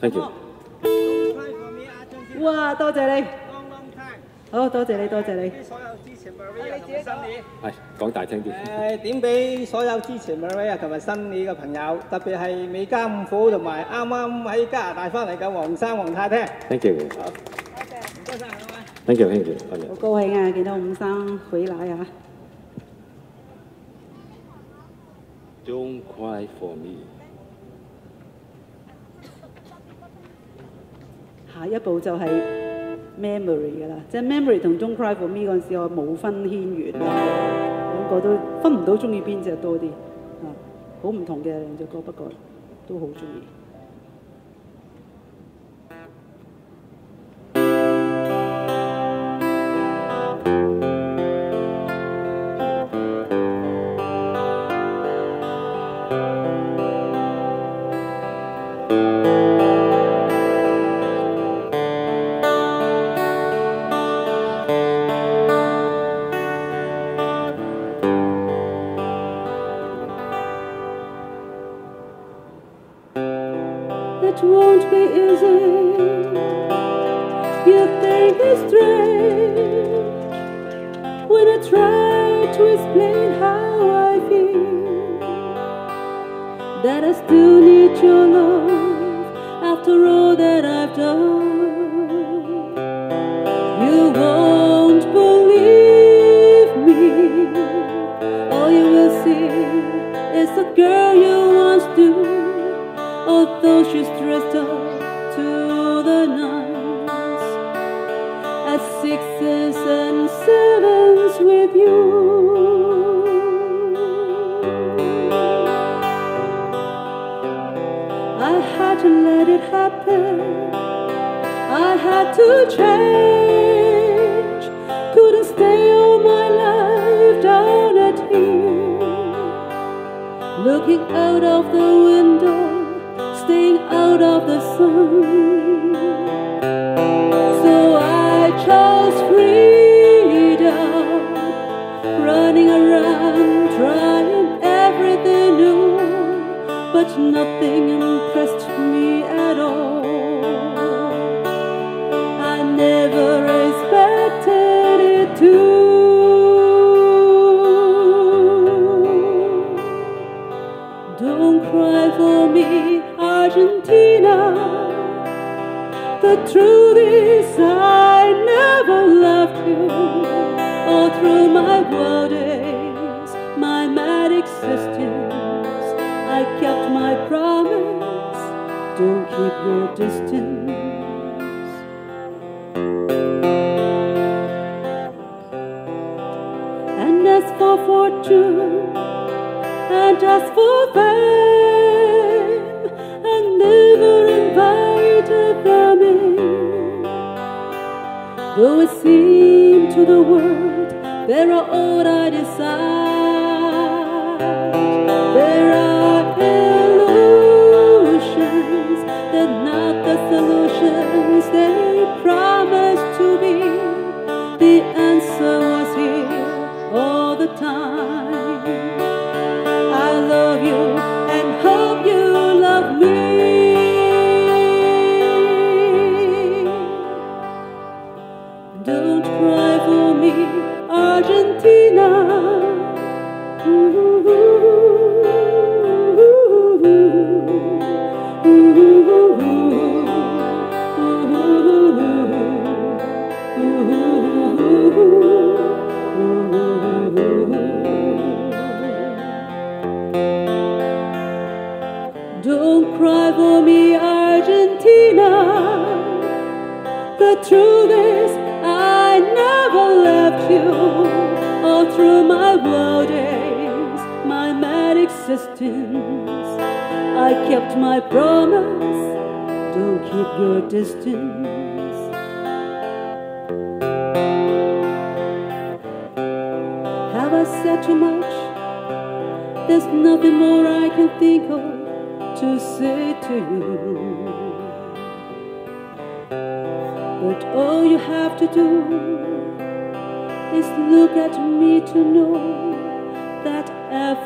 Thank you。哇！多謝你。Long long time。好多謝你，多謝你。所有支持 Maria 同埋 Sunny。係講大聲啲。點俾所有支持 Maria 同埋 Sunny 嘅朋友，特別係美加五虎同埋啱啱喺加拿大翻嚟嘅黃生黃太聽。Thank you。好。多謝。唔該曬兩位。Thank you，Thank you，多謝。好高興啊！見到五生回來啊！ Don't cry for me。下一步就係 memory 㗎啦，即係 memory 同 Don't cry for me 嗰陣時，我冇分軒轅，兩個都分唔到中意邊隻多啲，啊，好唔同嘅兩隻歌，不過都好中意。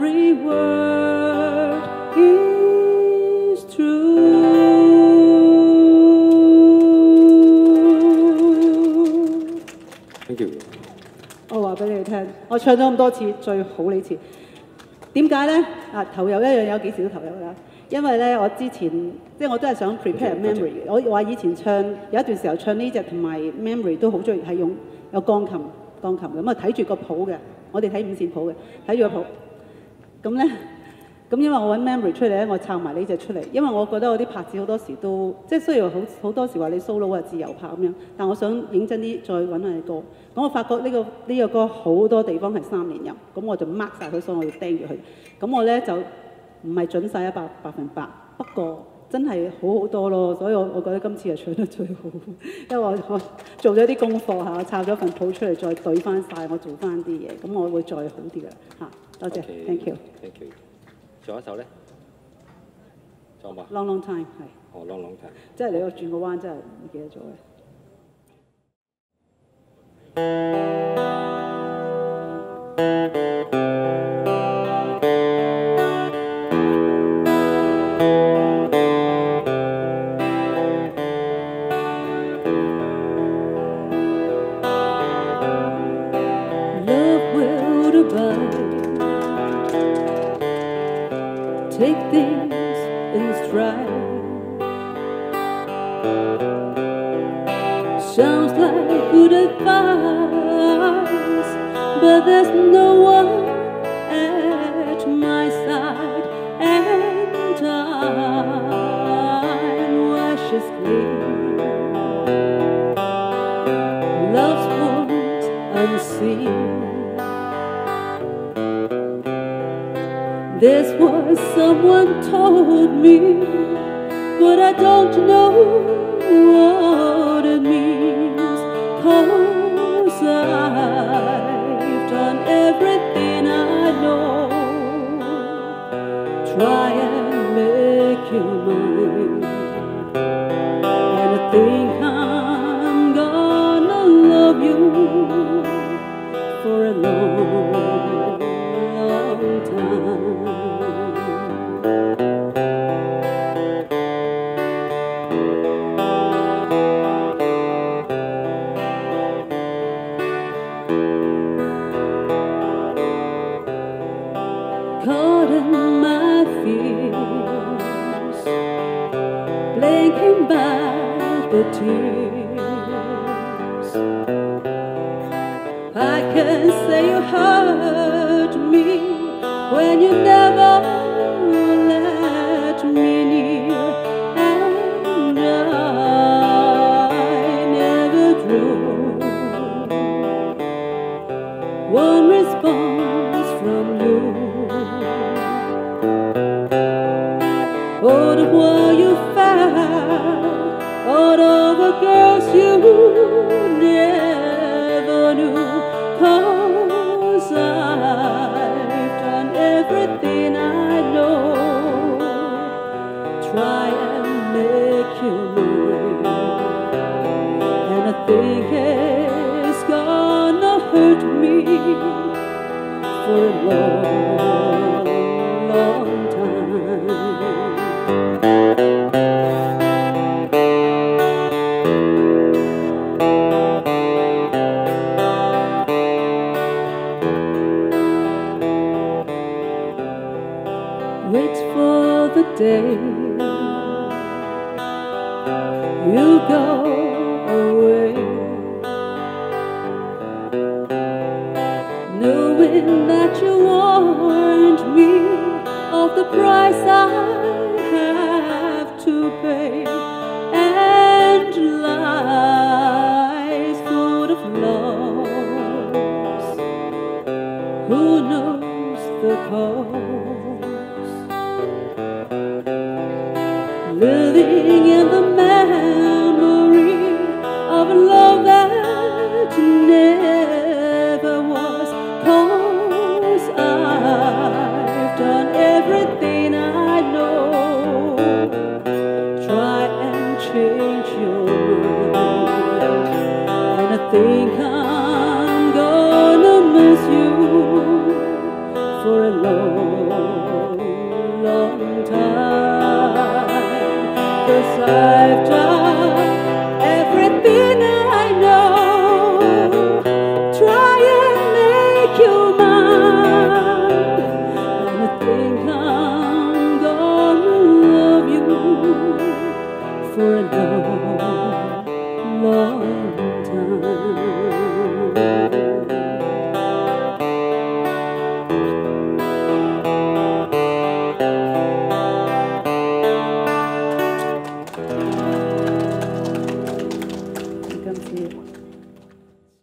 Every word is true. 條路。我話俾你聽，我唱咗咁多次，最好你詞。點解咧？啊，投入一樣有幾時都投入㗎。 因為咧，我之前即係我都係想 prepare memory。我話以前唱有一段時候唱呢隻同埋 memory 都好中意，係用有鋼琴咁啊，睇住個譜嘅。我哋睇五線譜嘅，睇住個譜。咁咧，咁因為我揾 memory 出嚟咧，我摷埋呢隻出嚟，因為我覺得我啲拍子好多時都即係雖然好多時話你 solo 啊自由拍咁樣，但我想認真啲再揾下啲歌。咁我發覺呢個歌好多地方係三連音，咁我就 mark 曬佢，所以我要釘住佢。咁我咧就。 唔係準曬100%，不過真係好多咯，所以我覺得今次係唱得最好，因為我做咗啲功課嚇，我抄咗份譜出嚟，再對翻曬，我做翻啲嘢，咁我會再好啲嘅嚇。多謝 ，thank you，thank you。仲有一首咧，仲有冇 ？Long long time 係。哦 ，long long time。即係你個轉個彎真係唔記得咗嘅。 Sounds like good advice, but there's no one at my side, and time washes clean. Love's wounds unseen. This was someone told me, but I don't know what it means, 'cause I've done everything I know. Try and make you mine, and I think I'm gonna love you for a long, long time. Tears. I can say you hurt me when you never let me near, and I never drew one response from you. Oh, the world you found. All of the girls you never knew, 'cause I've done everything I know. Try and make you mine, and I think it's gonna hurt me for a long, long time. Day you go away, knowing that you warned me of the price I have to pay, and lies full of loves. Who knows the cause? Living in the memory of a love that never was, 'cause I've done everything I know. Try and change your mind, and I think I'm gonna miss you for a long, long time. I've done everything I know. love.